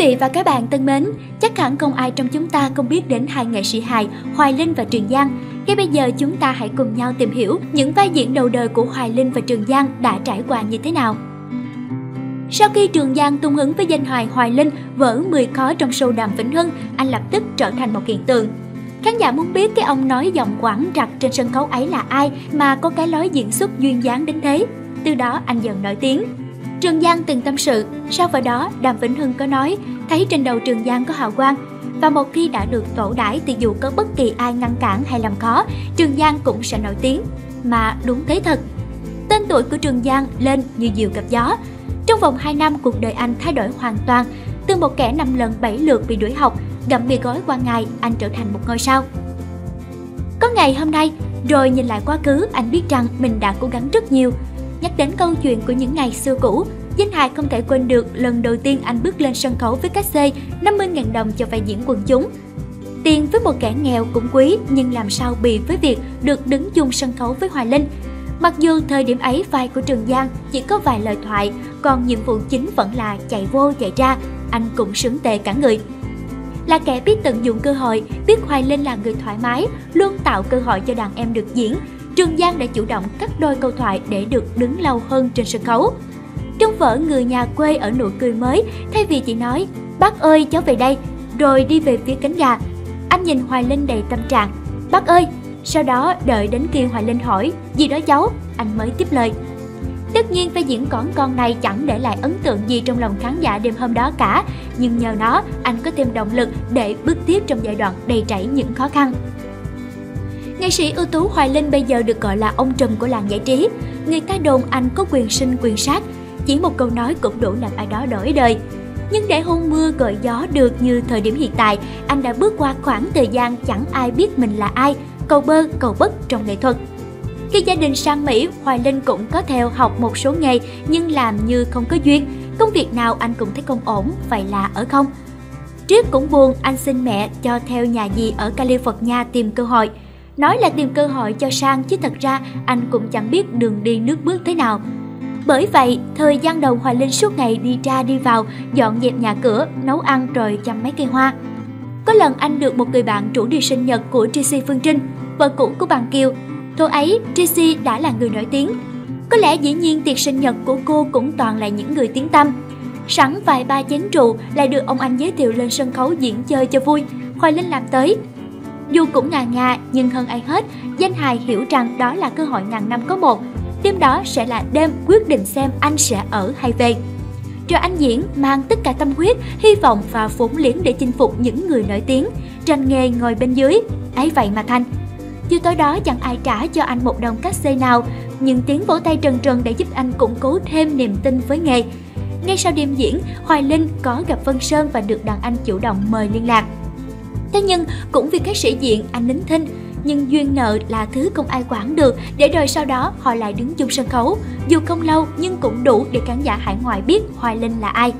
vị và các bạn thân mến, chắc hẳn không ai trong chúng ta không biết đến hai nghệ sĩ hài Hoài Linh và Trường Giang. Ngay bây giờ chúng ta hãy cùng nhau tìm hiểu những vai diễn đầu đời của Hoài Linh và Trường Giang đã trải qua như thế nào. Sau khi Trường Giang tung hứng với danh hài Hoài Linh vỡ 10 khó trong show Đàm Vĩnh Hưng, anh lập tức trở thành một hiện tượng. Khán giả muốn biết cái ông nói giọng quảng rặt trên sân khấu ấy là ai mà có cái lối diễn xuất duyên dáng đến thế. Từ đó anh dần nổi tiếng. Trường Giang từng tâm sự, sau vào đó Đàm Vĩnh Hưng có nói, thấy trên đầu Trường Giang có hào quang. Và một khi đã được tổ đãi thì dù có bất kỳ ai ngăn cản hay làm khó, Trường Giang cũng sẽ nổi tiếng. Mà đúng thế thật, tên tuổi của Trường Giang lên như diều gặp gió. Trong vòng 2 năm, cuộc đời anh thay đổi hoàn toàn. Từ một kẻ 5 lần 7 lượt bị đuổi học, gặm bìa gói qua ngày, anh trở thành một ngôi sao. Có ngày hôm nay, rồi nhìn lại quá khứ, anh biết rằng mình đã cố gắng rất nhiều. Nhắc đến câu chuyện của những ngày xưa cũ, danh hài không thể quên được lần đầu tiên anh bước lên sân khấu với cách xê 50.000 đồng cho vai diễn quần chúng. Tiền với một kẻ nghèo cũng quý, nhưng làm sao bì với việc được đứng chung sân khấu với Hoài Linh. Mặc dù thời điểm ấy vai của Trường Giang chỉ có vài lời thoại, còn nhiệm vụ chính vẫn là chạy vô chạy ra, anh cũng sướng tề cả người. Là kẻ biết tận dụng cơ hội, biết Hoài Linh là người thoải mái, luôn tạo cơ hội cho đàn em được diễn, Trường Giang đã chủ động cắt đôi câu thoại để được đứng lâu hơn trên sân khấu. Trong vở Người Nhà Quê ở Nụ Cười Mới, thay vì chỉ nói "Bác ơi cháu về đây" rồi đi về phía cánh gà, anh nhìn Hoài Linh đầy tâm trạng "Bác ơi", sau đó đợi đến khi Hoài Linh hỏi "Gì đó cháu", anh mới tiếp lời. Tất nhiên vai diễn cỏn con này chẳng để lại ấn tượng gì trong lòng khán giả đêm hôm đó cả, nhưng nhờ nó anh có thêm động lực để bước tiếp trong giai đoạn đầy rẫy những khó khăn. Nghệ sĩ ưu tú Hoài Linh bây giờ được gọi là ông trùm của làng giải trí. Người ta đồn anh có quyền sinh quyền sát, chỉ một câu nói cũng đủ làm ai đó đổi đời. Nhưng để hôn mưa gọi gió được như thời điểm hiện tại, anh đã bước qua khoảng thời gian chẳng ai biết mình là ai, cầu bơ cầu bất trong nghệ thuật. Khi gia đình sang Mỹ, Hoài Linh cũng có theo học một số nghề nhưng làm như không có duyên. Công việc nào anh cũng thấy không ổn, vậy là ở không. Trước cũng buồn, anh xin mẹ cho theo nhà dì ở California tìm cơ hội. Nói là tìm cơ hội cho sang chứ thật ra anh cũng chẳng biết đường đi nước bước thế nào. Bởi vậy, thời gian đầu Hoài Linh suốt ngày đi ra đi vào, dọn dẹp nhà cửa, nấu ăn rồi chăm mấy cây hoa. Có lần anh được một người bạn rủ đi sinh nhật của Trissi Phương Trinh, vợ cũ của Bằng Kiều. Thời ấy, Trissi đã là người nổi tiếng. Có lẽ dĩ nhiên tiệc sinh nhật của cô cũng toàn là những người tiếng tăm. Sẵn vài ba chén rượu lại được ông anh giới thiệu lên sân khấu diễn chơi cho vui, Hoài Linh làm tới. Dù cũng ngà ngà, nhưng hơn ai hết, danh hài hiểu rằng đó là cơ hội ngàn năm có một. Đêm đó sẽ là đêm quyết định xem anh sẽ ở hay về. Rồi anh diễn mang tất cả tâm huyết, hy vọng và vốn liếng để chinh phục những người nổi tiếng, tranh nghề ngồi bên dưới, ấy vậy mà thành. Chiều tối đó chẳng ai trả cho anh một đồng cát-xê nào, nhưng tiếng vỗ tay trần trần đã giúp anh củng cố thêm niềm tin với nghề. Ngay sau đêm diễn, Hoài Linh có gặp Vân Sơn và được đàn anh chủ động mời liên lạc. Thế nhưng cũng vì các sĩ diện anh nín thinh, nhưng duyên nợ là thứ không ai quản được, để rồi sau đó họ lại đứng chung sân khấu, dù không lâu nhưng cũng đủ để khán giả hải ngoại biết Hoài Linh là ai.